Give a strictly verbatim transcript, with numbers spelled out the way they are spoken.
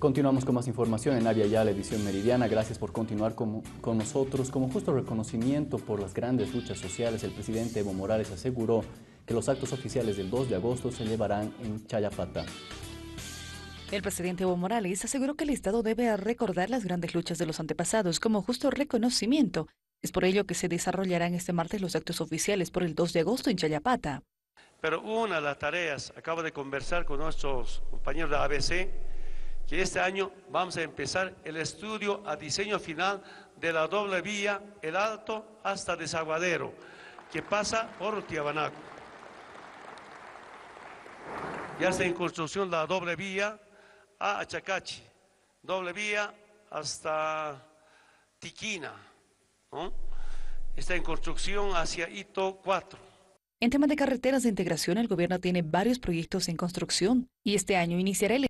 Continuamos con más información en Avia Ya, la edición meridiana. Gracias por continuar con, con nosotros. Como justo reconocimiento por las grandes luchas sociales, el presidente Evo Morales aseguró que los actos oficiales del dos de agosto se llevarán en Challapata. El presidente Evo Morales aseguró que el Estado debe recordar las grandes luchas de los antepasados como justo reconocimiento. Es por ello que se desarrollarán este martes los actos oficiales por el dos de agosto en Challapata. Pero una de las tareas, acabo de conversar con nuestros compañeros de A B C, que este año vamos a empezar el estudio a diseño final de la doble vía El Alto hasta Desaguadero, que pasa por Tiwanacu. Ya está en construcción la doble vía a Achacachi, doble vía hasta Tiquina, ¿no? Está en construcción hacia Hito cuatro. En temas de carreteras de integración, el gobierno tiene varios proyectos en construcción y este año iniciará el